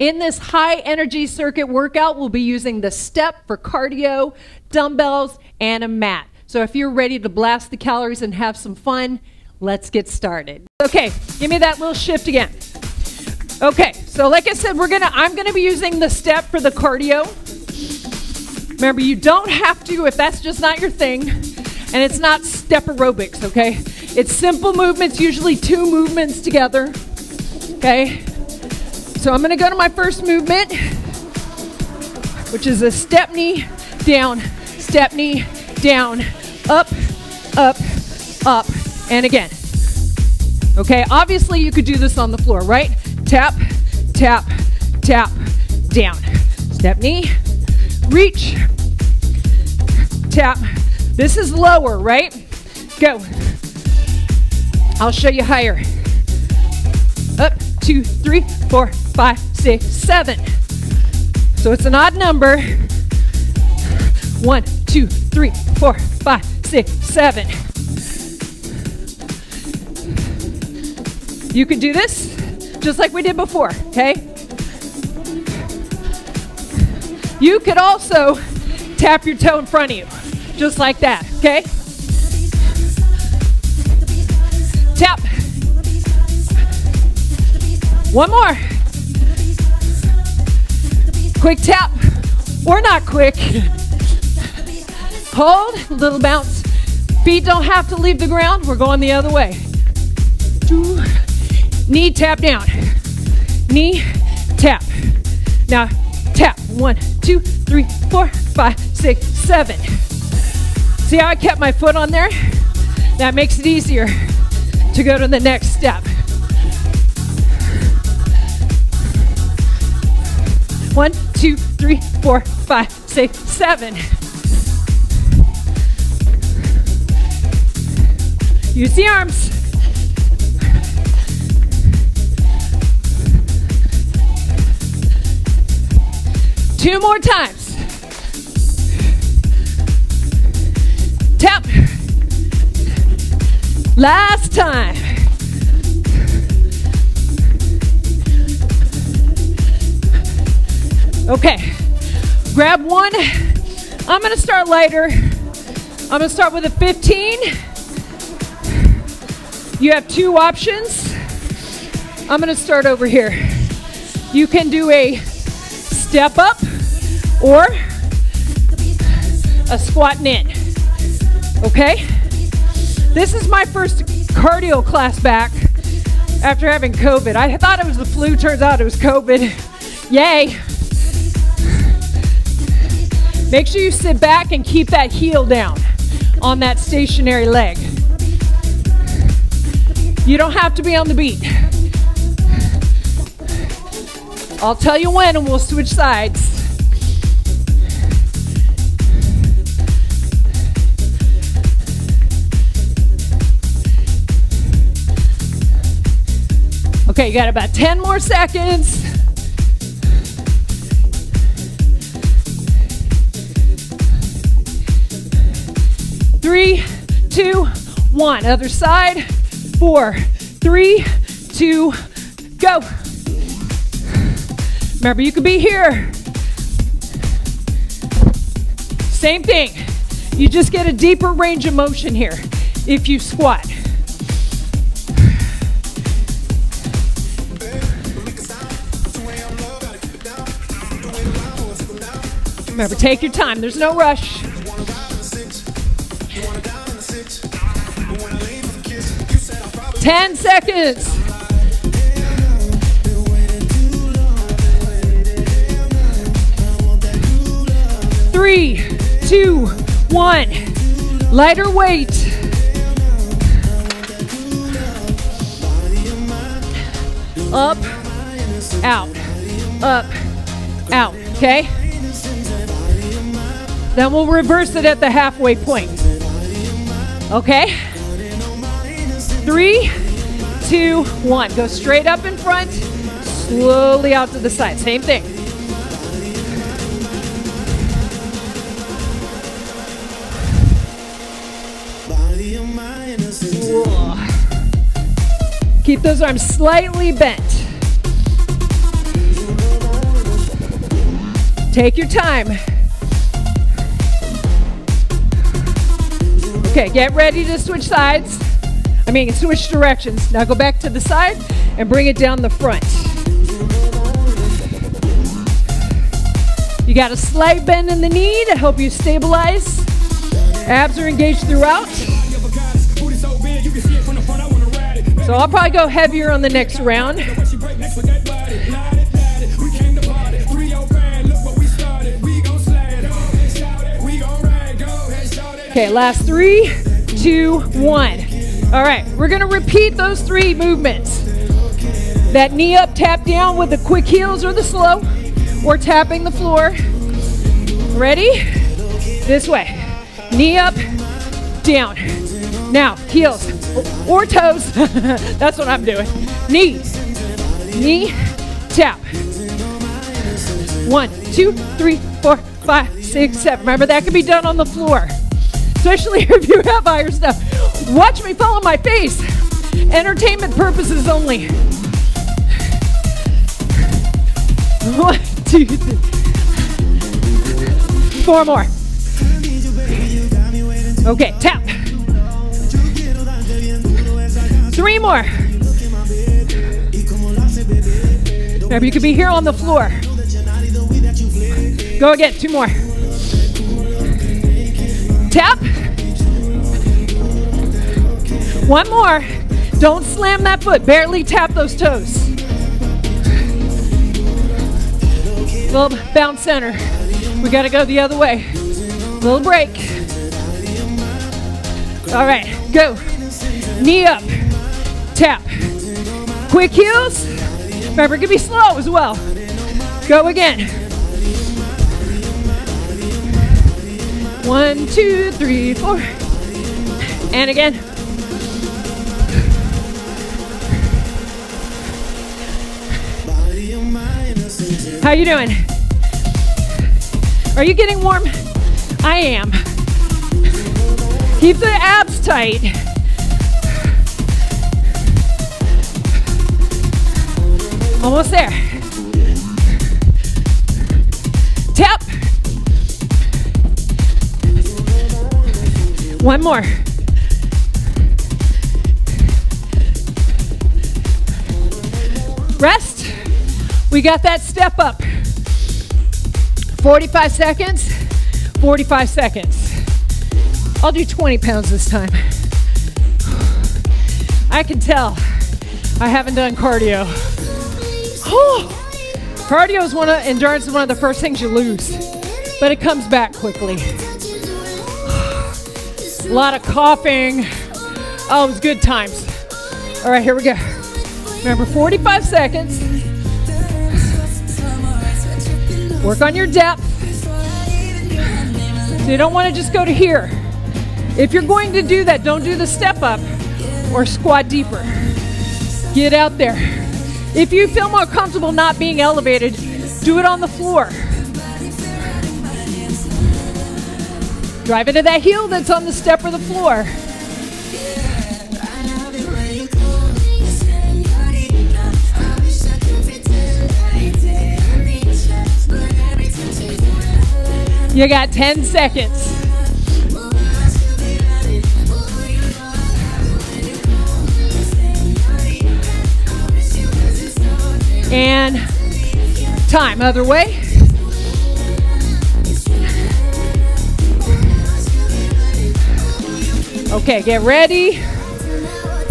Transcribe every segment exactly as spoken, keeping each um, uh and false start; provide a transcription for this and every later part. In this high energy circuit workout, we'll be using the step for cardio, dumbbells, and a mat. So if you're ready to blast the calories and have some fun, let's get started. Okay, give me that little shift again. Okay, so like I said, we're gonna, I'm gonna be using the step for the cardio. Remember, you don't have to, if that's just not your thing, and it's not step aerobics, okay? It's simple movements, usually two movements together, okay? So I'm gonna go to my first movement, which is a step knee, down, step knee, down, up, up, up, and again. Okay, obviously you could do this on the floor, right? Tap, tap, tap, down. Step knee, reach, tap. This is lower, right? Go. I'll show you higher. Up, two, three, four, five, six, seven. So it's an odd number. One, two, three, four, five, six, seven. You can do this just like we did before, okay? You could also tap your toe in front of you, just like that, okay? Tap. One more. Quick tap, or not quick. Hold, little bounce. Feet don't have to leave the ground, we're going the other way. Two. Knee tap down. Knee tap. Now tap. One, two, three, four, five, six, seven. See how I kept my foot on there? That makes it easier to go to the next step. One, two, three, four, five, six, seven. Use the arms. Two more times. Tap. Last time. Okay. Grab one. I'm going to start lighter. I'm going to start with a fifteen. You have two options. I'm going to start over here. You can do a step up or a squat and in, okay? This is my first cardio class back after having COVID. I thought it was the flu, turns out it was COVID. Yay. Make sure you sit back and keep that heel down on that stationary leg. You don't have to be on the beat. I'll tell you when and we'll switch sides. Okay, you got about ten more seconds. Three, two, one. Other side. Four, three, two, go. Remember, you could be here. Same thing. You just get a deeper range of motion here if you squat. Remember, take your time. There's no rush. Ten seconds. Three, two, one. Lighter weight. Up, out, up, out, okay? Then we'll reverse it at the halfway point. Okay? Three, two, one. Go straight up in front, slowly out to the side. Same thing. Keep those arms slightly bent. Take your time. Okay, get ready to switch sides. I mean, switch directions. Now go back to the side and bring it down the front. You got a slight bend in the knee to help you stabilize. Abs are engaged throughout. So I'll probably go heavier on the next round. Okay, last three, two, one. All right, we're gonna repeat those three movements. That knee up, tap down with the quick heels or the slow, or tapping the floor. Ready? This way. Knee up, down. Now, heels or toes. That's what I'm doing. Knees, knee, tap. One, two, three, four, five, six, seven. Remember, that can be done on the floor. Especially if you have higher stuff. Watch me, follow my face. Entertainment purposes only. One, two, three. Four more. Okay, tap. Three more. Remember, you could be here on the floor. Go again, two more. Tap. One more. Don't slam that foot. Barely tap those toes. Little bounce center. We got to go the other way. Little break. All right, go. Knee up. Tap. Quick heels. Remember, it can be slow as well. Go again. One, two, three, four. And again. How you doing? Are you getting warm? I am. Keep the abs tight. Almost there. Tap. One more. Rest. We got that step up. forty-five seconds, forty-five seconds. I'll do twenty pounds this time. I can tell I haven't done cardio. Cardio is one of, endurance is one of the first things you lose, but it comes back quickly. A lot of coughing. Oh, it was good times. All right, here we go. Remember, forty-five seconds. Work on your depth. So you don't want to just go to here. If you're going to do that, don't do the step up or squat deeper. Get out there. If you feel more comfortable not being elevated, do it on the floor. Drive into that heel that's on the step or the floor. You got ten seconds. And time, other way. Okay, get ready.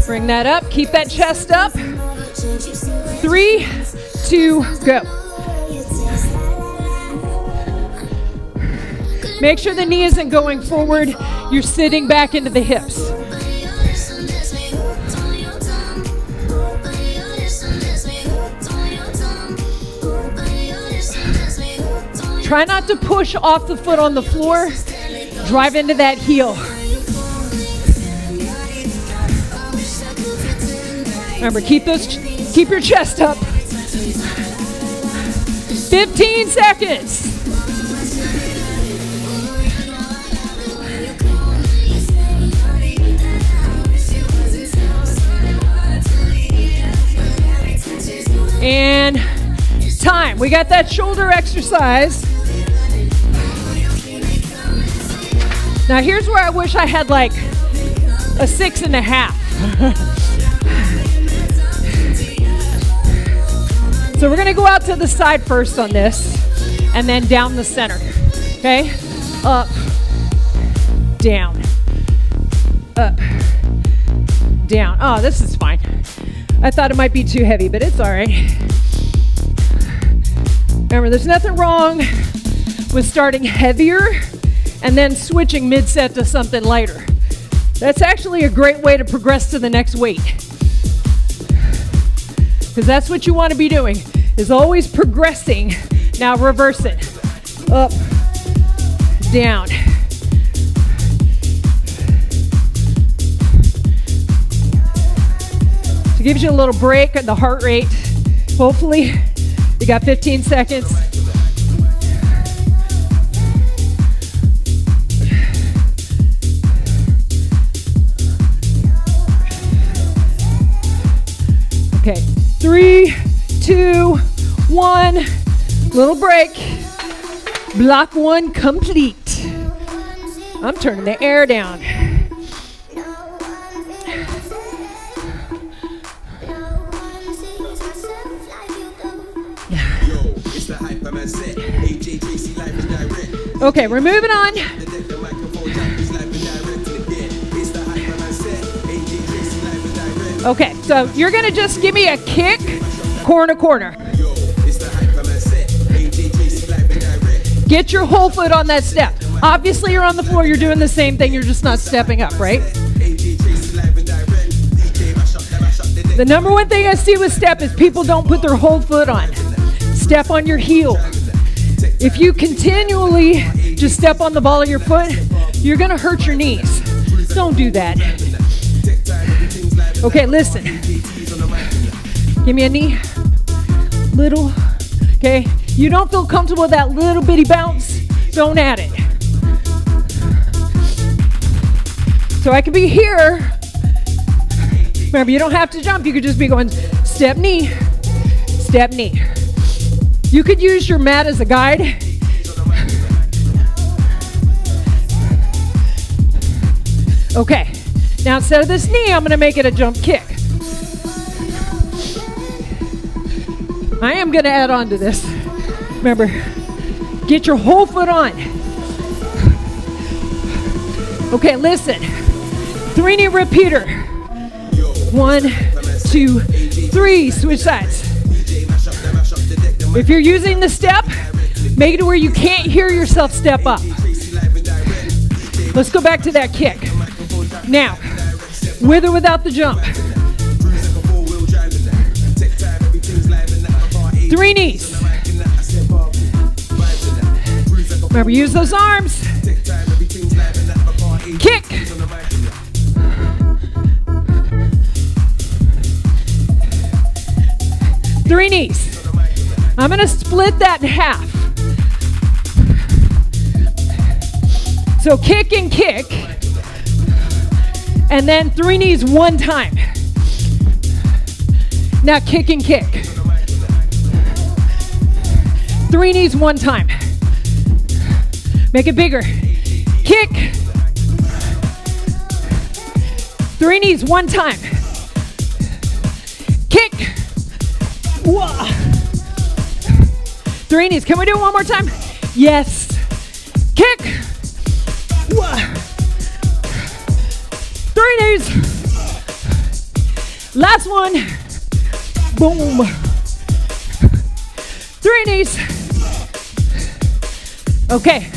Bring that up. Keep that chest up. Three, two, go. Make sure the knee isn't going forward. You're sitting back into the hips. Try not to push off the foot on the floor. Drive into that heel. Remember, keep those, keep your chest up. fifteen seconds. And time. We got that shoulder exercise. Now here's where I wish I had like a six and a half. So we're gonna go out to the side first on this and then down the center, okay? Up, down, up, down. Oh, this is fine. I thought it might be too heavy, but it's all right. Remember, there's nothing wrong with starting heavier and then switching mid-set to something lighter. That's actually a great way to progress to the next weight, because that's what you want to be doing, is always progressing. Now reverse it. Up, down. So it gives you a little break at the heart rate. Hopefully, you got fifteen seconds. Okay, three, two, one. Little break. Block one complete. I'm turning the air down. Okay, we're moving on. Okay, so you're gonna just give me a kick, corner, corner. Get your whole foot on that step. Obviously you're on the floor, you're doing the same thing, you're just not stepping up, right? The number one thing I see with step is people don't put their whole foot on. Step on your heel. If you continually just step on the ball of your foot, you're gonna hurt your knees. Don't do that. Okay, listen. Give me a knee. Little, okay? You don't feel comfortable with that little bitty bounce, don't add it. So I could be here. Remember, you don't have to jump. You could just be going step, knee, step, knee. You could use your mat as a guide. Okay, now instead of this knee, I'm gonna make it a jump kick. I am gonna add on to this. Remember, get your whole foot on. Okay, listen. Three knee repeater. One, two, three, switch sides. If you're using the step, make it where you can't hear yourself step up. Let's go back to that kick. Now, with or without the jump. Three knees. Remember, use those arms. Kick. Three knees. I'm going to split that in half. So kick and kick. And then three knees one time. Now kick and kick. Three knees one time. Make it bigger. Kick. Three knees one time. Kick. Whoa. Three knees. Can we do it one more time? Yes. Kick. Three knees. Last one. Boom. Three knees. Okay.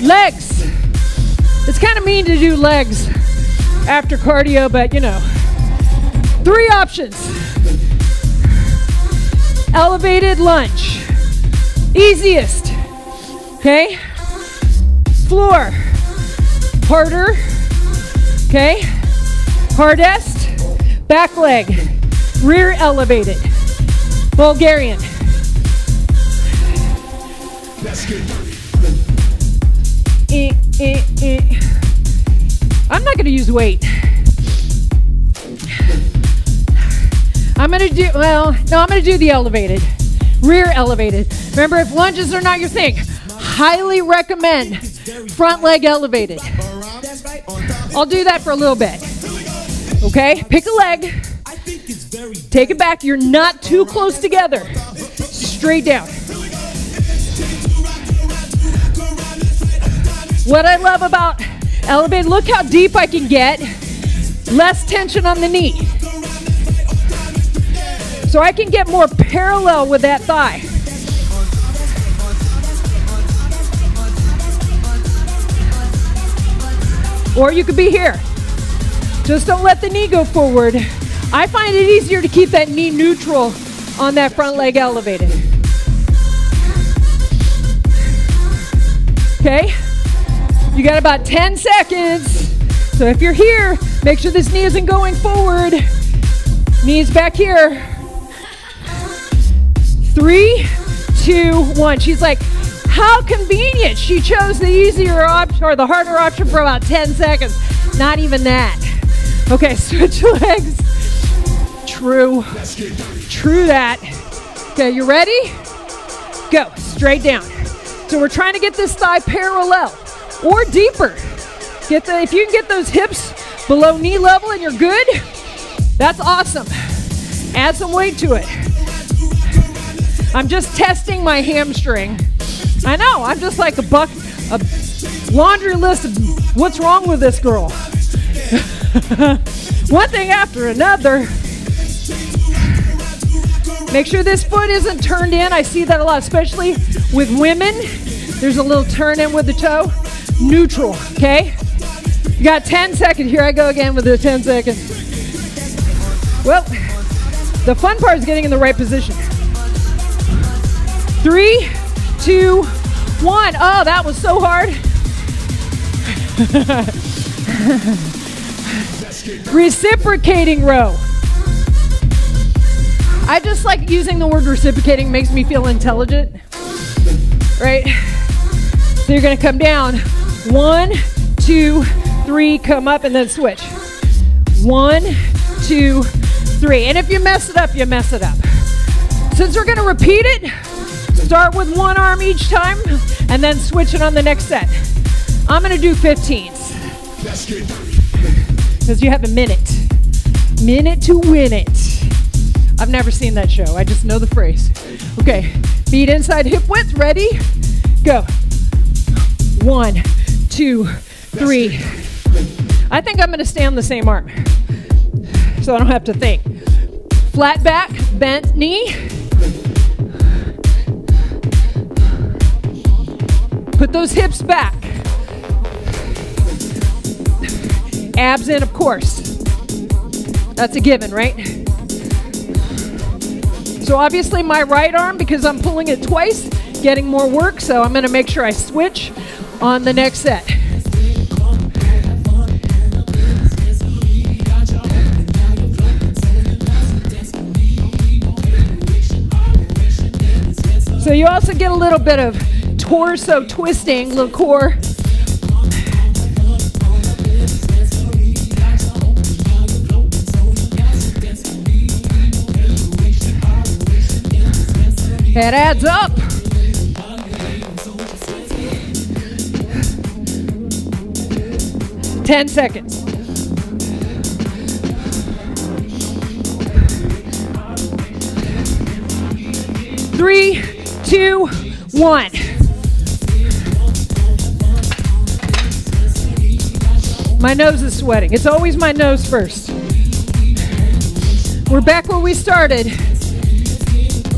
Legs. It's kind of mean to do legs after cardio, but you know. Three options. Elevated lunge. Easiest, okay? Floor, harder, okay? Hardest, back leg, rear elevated, Bulgarian. Eh, eh, eh. I'm not gonna use weight. I'm gonna do, well, no, I'm gonna do the elevated. Rear elevated. Remember, if lunges are not your thing, highly recommend front leg elevated. I'll do that for a little bit. Okay, pick a leg, take it back. You're not too close together. Straight down. What I love about elevated, look how deep I can get. Less tension on the knee. So I can get more parallel with that thigh. Or you could be here. Just don't let the knee go forward. I find it easier to keep that knee neutral on that front leg elevated. Okay? You got about ten seconds. So if you're here, make sure this knee isn't going forward. Knees back here. Three, two, one. She's like, how convenient. She chose the easier option or the harder option for about ten seconds. Not even that. Okay, switch legs. True. True that. Okay, you ready? Go, straight down. So we're trying to get this thigh parallel. Or deeper. Get the, if you can get those hips below knee level and you're good, that's awesome. Add some weight to it. I'm just testing my hamstring. I know, I'm just like a buck, a laundry list of what's wrong with this girl. One thing after another. Make sure this foot isn't turned in. I see that a lot, especially with women. There's a little turn in with the toe. Neutral, okay? You got ten seconds. Here I go again with the ten seconds. Well, the fun part is getting in the right position. Three, two, one. Oh, that was so hard. Reciprocating row. I just like using the word reciprocating. Makes me feel intelligent, right? So you're gonna come down. One, two, three, come up and then switch. One, two, three. And if you mess it up, you mess it up. Since we're gonna repeat it, start with one arm each time and then switch it on the next set. I'm gonna do fifteens. Because you have a minute. Minute to win it. I've never seen that show, I just know the phrase. Okay, feet inside hip width, ready? Go. One, two, three. I think I'm gonna stay on the same arm, so I don't have to think. Flat back, bent knee. Put those hips back. Abs in, of course. That's a given, right? So obviously my right arm, because I'm pulling it twice, getting more work, so I'm gonna make sure I switch on the next set. So you also get a little bit of torso twisting, little core. That adds up. ten seconds. Three, two, one. My nose is sweating. It's always my nose first. We're back where we started.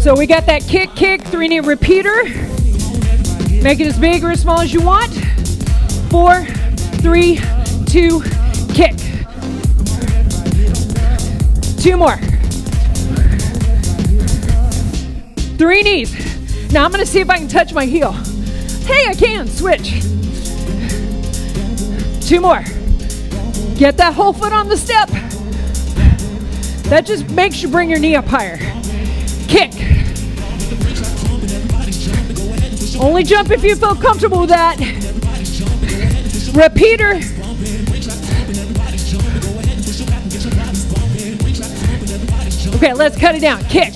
So we got that kick, kick, three knee repeater. Make it as big or as small as you want. Four, three, two, kick. Two more. Three knees. Now I'm gonna see if I can touch my heel. Hey, I can, switch. Two more. Get that whole foot on the step. That just makes you bring your knee up higher. Kick. Only jump if you feel comfortable with that. Repeater. Okay, let's cut it down. Kick.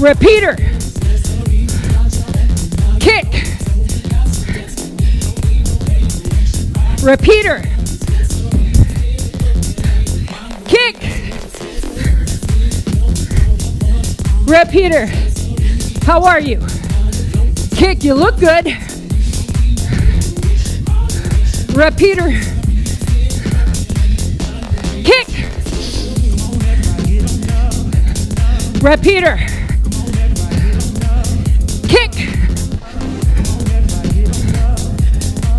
Repeater. kick, repeater, kick, repeater. How are you? Kick, you look good. Repeater, kick, repeater, kick,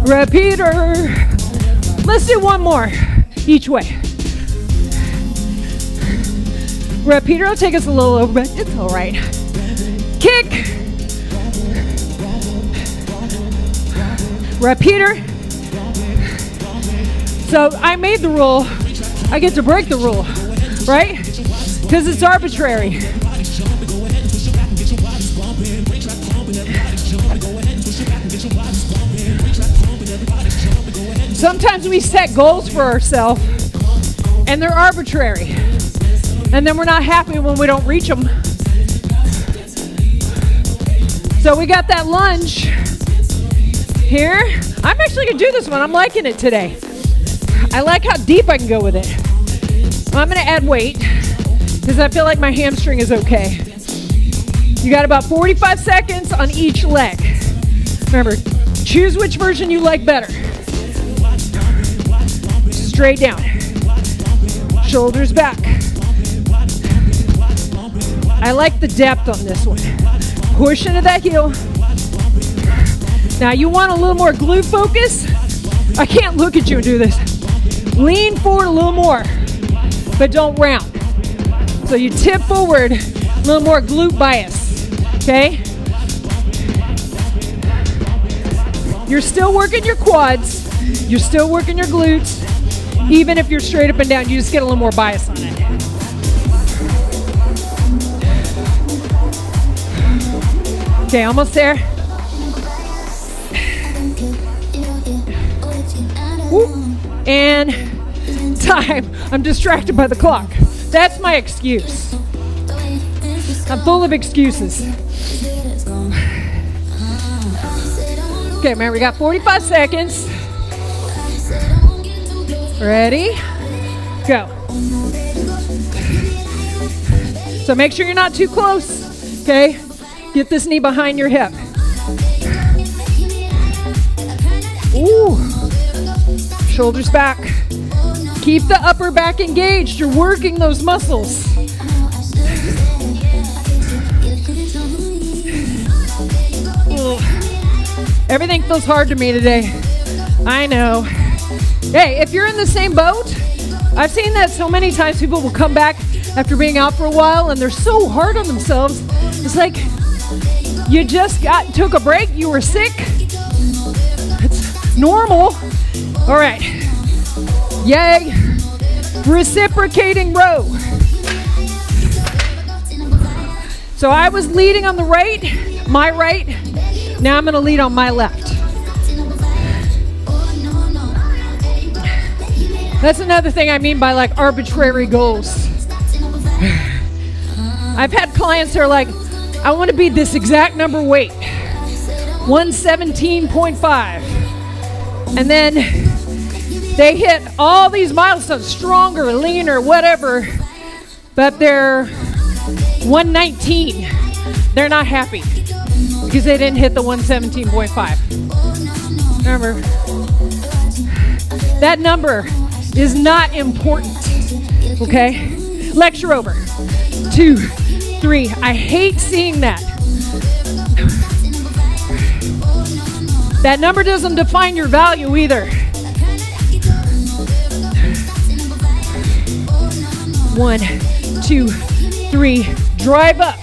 repeater. Let's do one more each way. Repeater will take us a little over, but it's all right. Kick, repeater. So I made the rule, I get to break the rule, right? Because it's arbitrary. Sometimes we set goals for ourselves and they're arbitrary. And then we're not happy when we don't reach them. So we got that lunge here. I'm actually gonna do this one, I'm liking it today. I like how deep I can go with it. I'm gonna add weight because I feel like my hamstring is okay. You got about forty-five seconds on each leg. Remember, choose which version you like better. Straight down, shoulders back. I like the depth on this one. Push into that heel. Now you want a little more glute focus? I can't look at you and do this. Lean forward a little more, but don't round. So you tip forward, a little more glute bias, okay? You're still working your quads, you're still working your glutes, even if you're straight up and down, you just get a little more bias on it. Okay, almost there. Woo. And time, I'm distracted by the clock. That's my excuse. I'm full of excuses. Okay, man, we got forty-five seconds. Ready? Go. So make sure you're not too close, okay? Get this knee behind your hip. Ooh. Shoulders back. Keep the upper back engaged. You're working those muscles. Ugh. Everything feels hard to me today. I know. Hey, if you're in the same boat, I've seen that so many times people will come back after being out for a while and they're so hard on themselves. It's like you just got took a break, you were sick. It's normal. All right, yay, reciprocating row. So I was leading on the right, my right, now I'm gonna lead on my left. That's another thing I mean by like arbitrary goals. I've had clients that are like, I wanna be this exact number weight, one seventeen point five, and then they hit all these milestones, stronger, leaner, whatever, but they're one nineteen. They're not happy because they didn't hit the one seventeen point five. Remember, that number is not important, okay? Lecture over. Two, three. I hate seeing that. That number doesn't define your value either. One, two, three, drive up.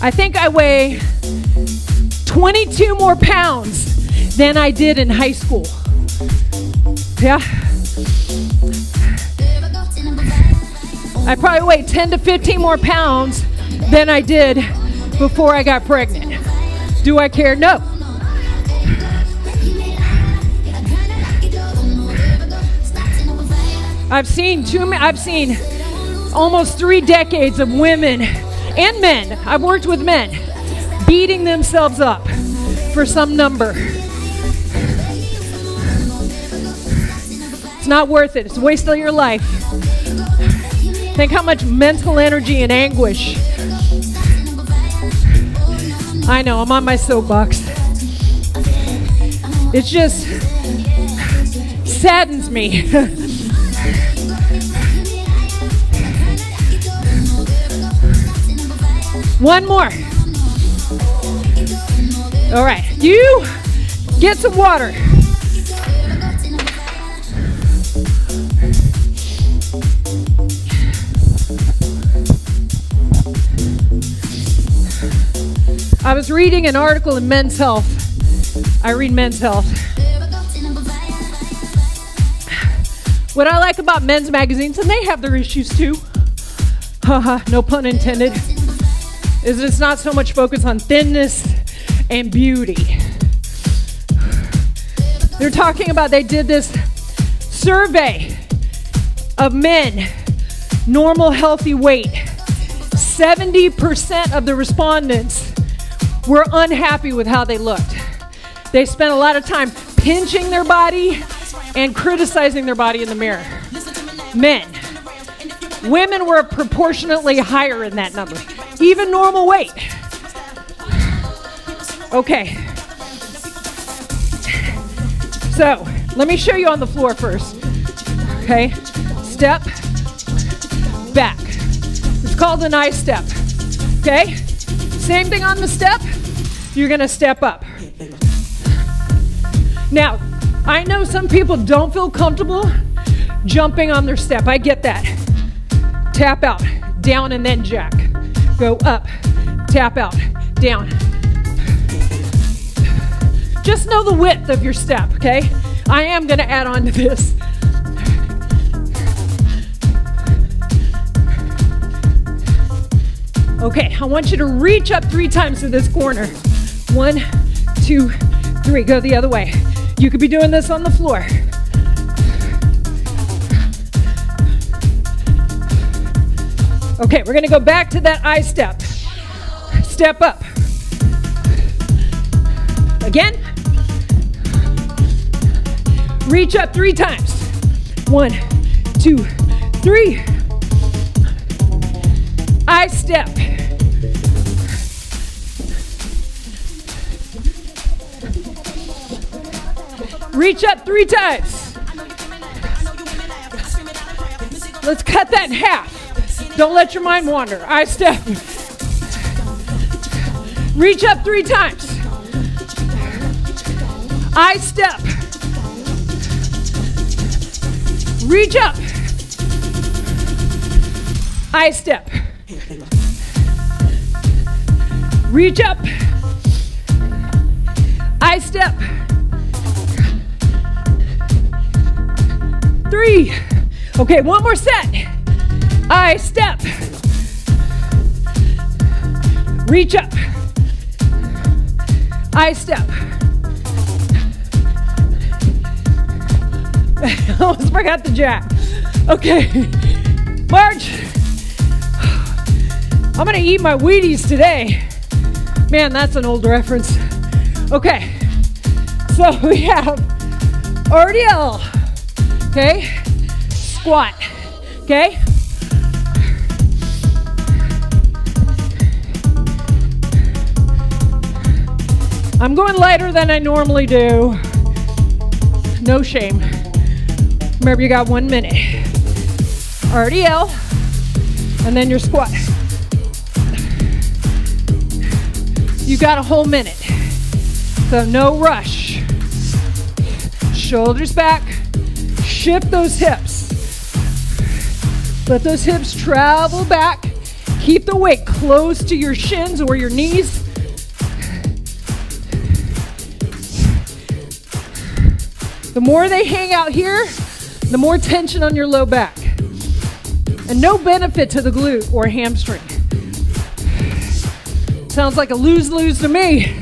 I think I weigh twenty-two more pounds than I did in high school. Yeah. I probably weigh ten to fifteen more pounds than I did before I got pregnant. Do I care? No. I've seen too many, I've seen almost three decades of women and men. I've worked with men beating themselves up for some number. It's not worth it. It's a waste of your life. Think how much mental energy and anguish. I know, I'm on my soapbox. It just saddens me. One more. All right, you get some water. I was reading an article in Men's Health. I read Men's Health. What I like about men's magazines, and they have their issues too, haha, no pun intended, is it's not so much focused on thinness and beauty. They're talking about, they did this survey of men, normal healthy weight. seventy percent of the respondents were unhappy with how they looked. They spent a lot of time pinching their body and criticizing their body in the mirror. Men. Women were proportionately higher in that number. Even normal weight. Okay. So, let me show you on the floor first. Okay. Step back. It's called an I step. Okay. Same thing on the step, you're gonna step up. Now, I know some people don't feel comfortable jumping on their step, I get that. Tap out, down and then jack. Go up, tap out, down. Just know the width of your step, okay? I am gonna add on to this. Okay, I want you to reach up three times to this corner. One, two, three. Go the other way. You could be doing this on the floor. Okay, we're going to go back to that I step. Step up. Again. Reach up three times. One, two, three. I step. Reach up three times. Let's cut that in half. Don't let your mind wander. I step. Reach up three times. I step. Reach up. I step. Reach up. I step. Three. Okay, one more set. I step. Reach up. I step. I almost forgot the jack. Okay. March. I'm gonna eat my Wheaties today. Man, that's an old reference. Okay, so we have R D L, okay? Squat, okay? I'm going lighter than I normally do. No shame. Remember, you got one minute. R D L, and then your squat. You got a whole minute, so no rush. Shoulders back, shift those hips. Let those hips travel back. Keep the weight close to your shins or your knees. The more they hang out here, the more tension on your low back. And no benefit to the glute or hamstring. Sounds like a lose-lose to me.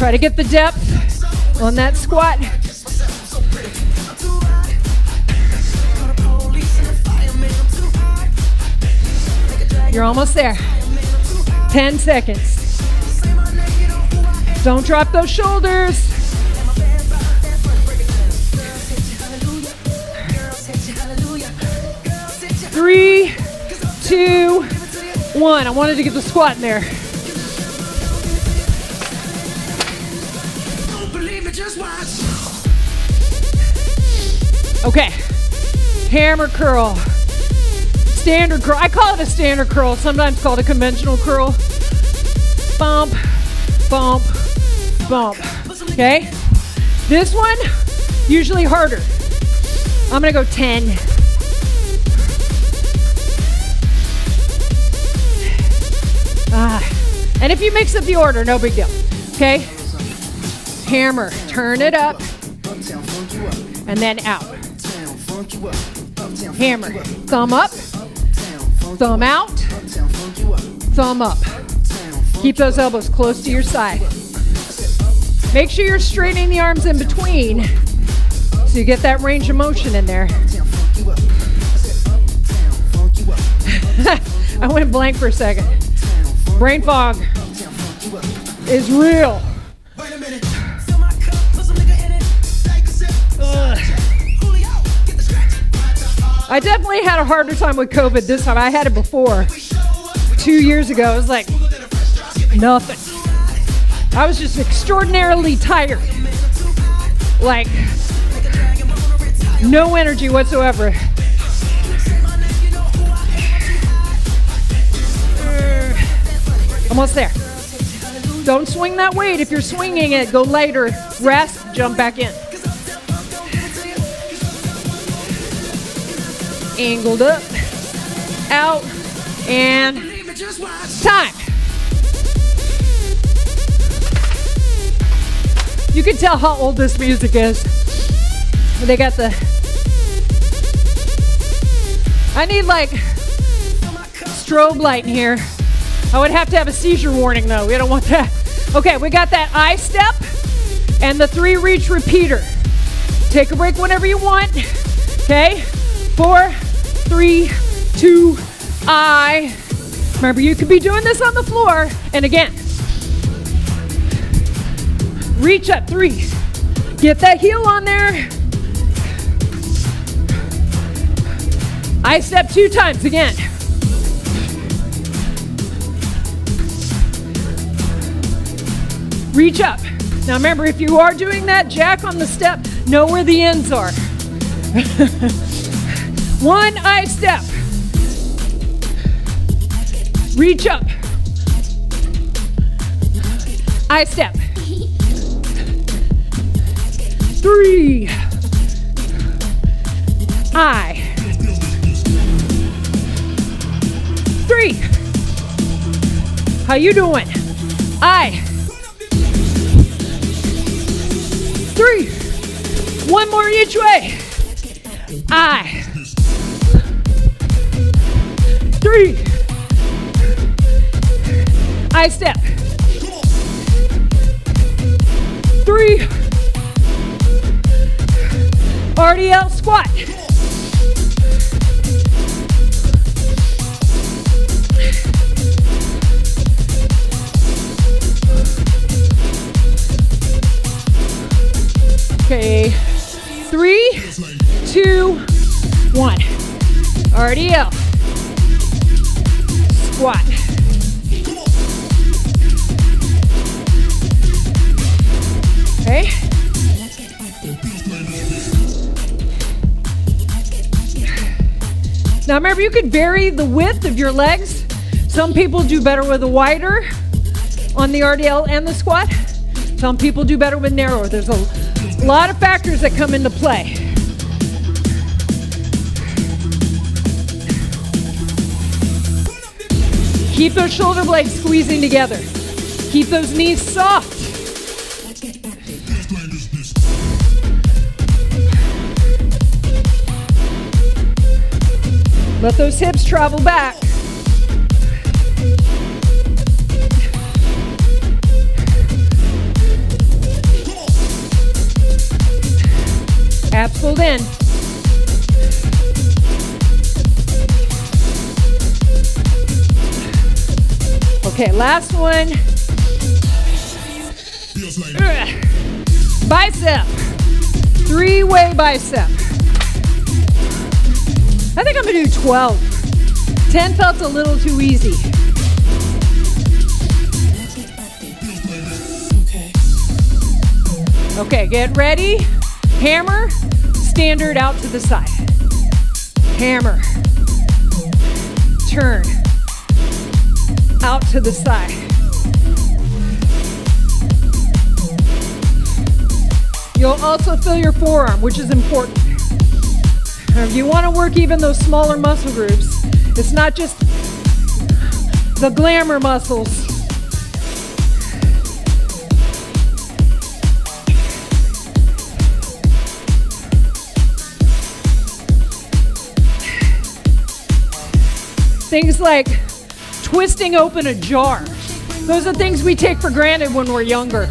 Try to get the depth on that squat. You're almost there. ten seconds. Don't drop those shoulders. Three, two, one. I wanted to get the squat in there. Okay. Hammer curl. Standard curl. I call it a standard curl, sometimes called a conventional curl. Bump, bump, bump. Okay? This one, usually harder. I'm gonna go ten. Ah. And if you mix up the order, no big deal. Okay? Hammer, turn it up, and then out. Hammer, thumb up, thumb out, thumb up. Keep those elbows close to your side. Make sure you're straightening the arms in between so you get that range of motion in there. I went blank for a second. Brain fog is real. I definitely had a harder time with COVID this time. I had it before. Two years ago, it was like nothing. I was just extraordinarily tired. Like, no energy whatsoever. Almost there. Don't swing that weight. If you're swinging it, go lighter, rest, jump back in. Angled up, out, and time. You can tell how old this music is. They got the... I need like strobe light in here. I would have to have a seizure warning though. We don't want that. Okay, we got that I step and the three reach repeater. Take a break whenever you want. Okay, four, three, two, I. Remember, you could be doing this on the floor. And again, reach up, three. Get that heel on there. I step two times again. Reach up. Now remember, if you are doing that jack on the step, know where the ends are. One I step. Reach up. I step. Three. I. Three. How you doing? I. Three. One more each way. I. Three. I step. Three. R D L squat. Okay. Three, two, one. R D L. Squat. Okay. Now remember, you could vary the width of your legs. Some people do better with a wider on the R D L and the squat. Some people do better with narrower. There's a lot of factors that come into play. Keep those shoulder blades squeezing together. Keep those knees soft. Let those hips travel back. Abs pulled in. Okay, last one. Bicep. Three-way bicep. I think I'm gonna do twelve. ten felt a little too easy. Okay, get ready. Hammer, standard out to the side. Hammer. Turn. Out to the side. You'll also feel your forearm, which is important. If you want to work even those smaller muscle groups, it's not just the glamour muscles. Things like twisting open a jar. Those are things we take for granted when we're younger.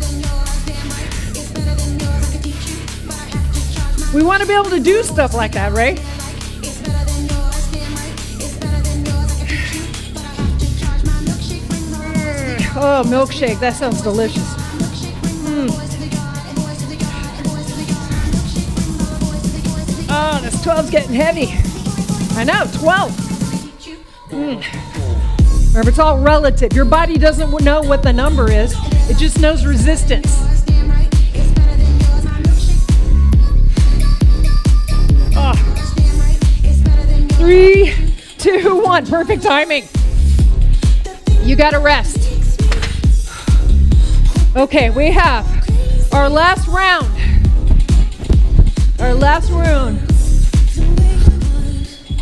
We want to be able to do stuff like that, right? Oh, milkshake. That sounds delicious. Mm. Oh, this twelve's getting heavy. I know, twelve. Mm. Remember, it's all relative. Your body doesn't know what the number is. It just knows resistance. Oh. Three, two, one. Perfect timing. You got to rest. Okay, we have our last round. Our last round.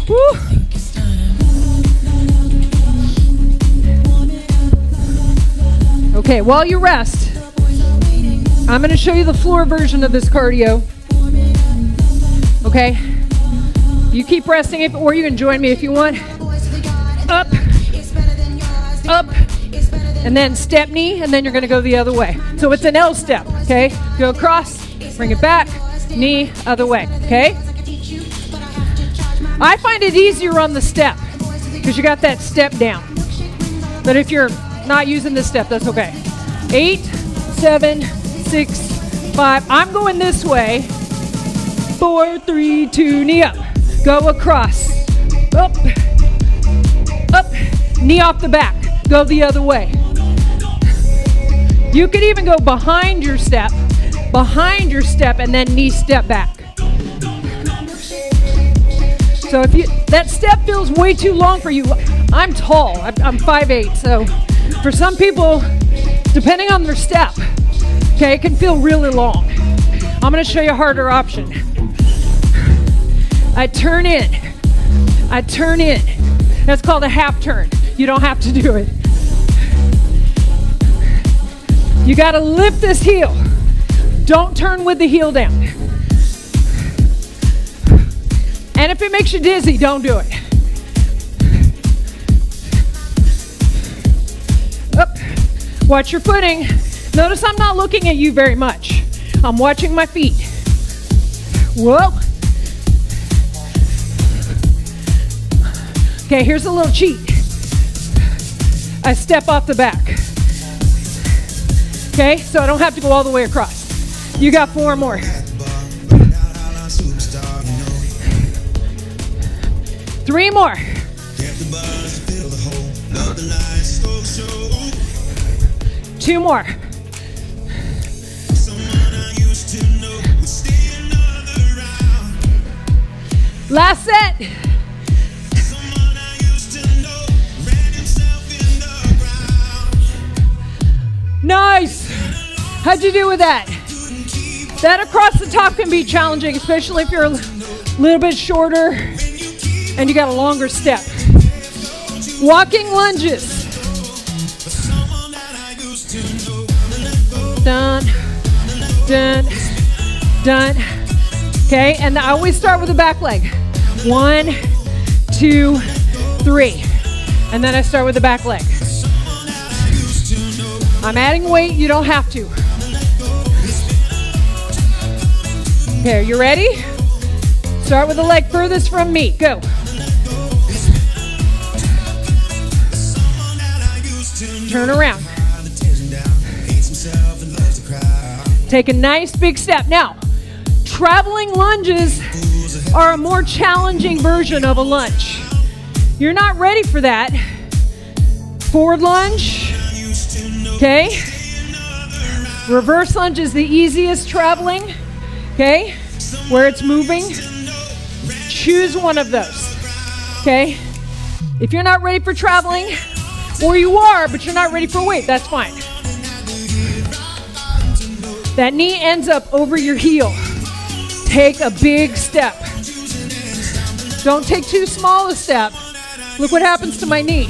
Woo. Okay, while you rest, I'm going to show you the floor version of this cardio. Okay? You keep resting, if, or you can join me if you want. Up, up, and then step knee, and then you're going to go the other way. So it's an L step, okay? Go across, bring it back, knee, other way, okay? I find it easier on the step because you got that step down. But if you're not using this step, that's okay. Eight, seven, six, five. I'm going this way. Four, three, two, knee up. Go across. Up. Up. Knee off the back. Go the other way. You could even go behind your step, behind your step, and then knee step back. So if you, that step feels way too long for you. I'm tall. I'm five eight, so for some people, depending on their step, okay, it can feel really long. I'm going to show you a harder option. I turn in. I turn in. That's called a half turn. You don't have to do it. You got to lift this heel. Don't turn with the heel down. And if it makes you dizzy, don't do it. Watch your footing. Notice I'm not looking at you very much. I'm watching my feet. Whoa. Okay, here's a little cheat. I step off the back. Okay, so I don't have to go all the way across. You got four more. Three more. Two more. Last set. Nice. How'd you do with that? That across the top can be challenging, especially if you're a little bit shorter and you got a longer step. Walking lunges. Done, done, done. Okay, and I always start with the back leg. One, two, three. And then I start with the back leg. I'm adding weight, you don't have to. Okay, are you ready? Start with the leg furthest from me. Go. Turn around. Take a nice big step. Now, traveling lunges are a more challenging version of a lunge. You're not ready for that. Forward lunge. Okay. Reverse lunge is the easiest traveling. Okay. Where it's moving. Choose one of those. Okay. If you're not ready for traveling, or you are, but you're not ready for weight, that's fine. That knee ends up over your heel. Take a big step. Don't take too small a step. Look what happens to my knee.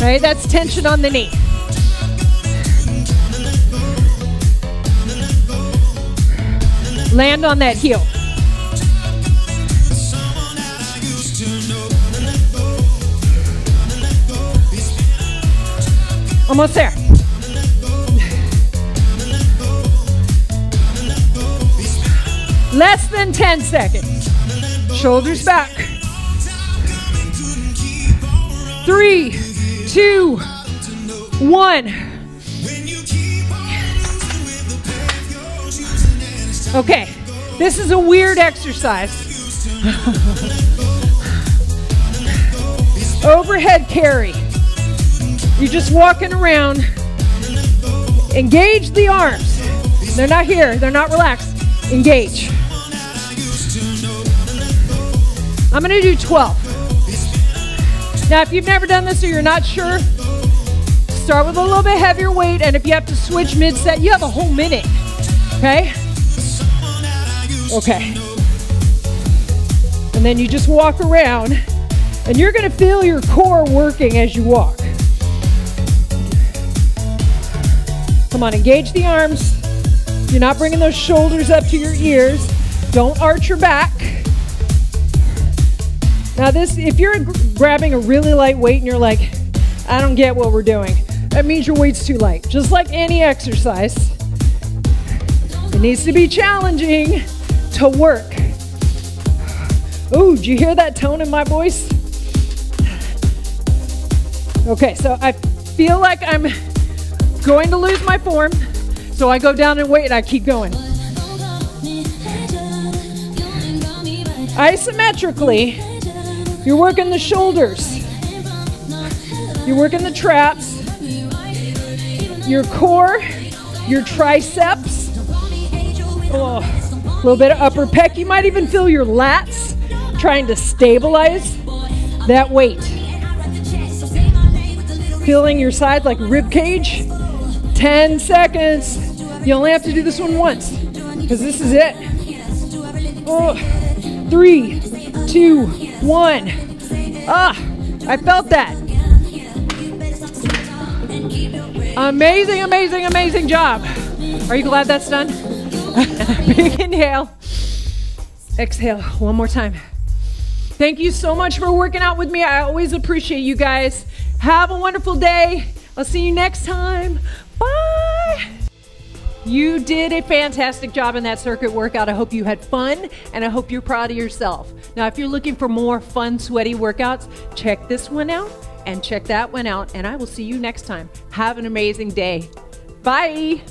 Right? That's tension on the knee. Land on that heel. Almost there. Less than ten seconds. Shoulders back. Three, two, one. Okay, this is a weird exercise. Overhead carry. You're just walking around. Engage the arms. They're not here, they're not relaxed. Engage. I'm going to do twelve. Now, if you've never done this or you're not sure, start with a little bit heavier weight, and if you have to switch mid-set, you have a whole minute, okay? Okay. And then you just walk around, and you're going to feel your core working as you walk. Come on, engage the arms. You're not bringing those shoulders up to your ears. Don't arch your back. Now this, if you're grabbing a really light weight and you're like, I don't get what we're doing, that means your weight's too light. Just like any exercise, it needs to be challenging to work. Ooh, did you hear that tone in my voice? Okay, so I feel like I'm going to lose my form, so I go down in weight and I keep going. Isometrically, you're working the shoulders, you're working the traps, your core, your triceps, oh, a little bit of upper pec. You might even feel your lats trying to stabilize that weight. Feeling your sides like rib cage. ten seconds. You only have to do this one once because this is it. Oh, three, two, one. Ah, I felt that. Amazing, amazing, amazing job. Are you glad that's done? Big inhale. Exhale, one more time. Thank you so much for working out with me. I always appreciate you guys. Have a wonderful day. I'll see you next time. Bye. You did a fantastic job in that circuit workout. I hope you had fun, and I hope you're proud of yourself. Now, if you're looking for more fun, sweaty workouts, check this one out and check that one out, and I will see you next time. Have an amazing day. Bye.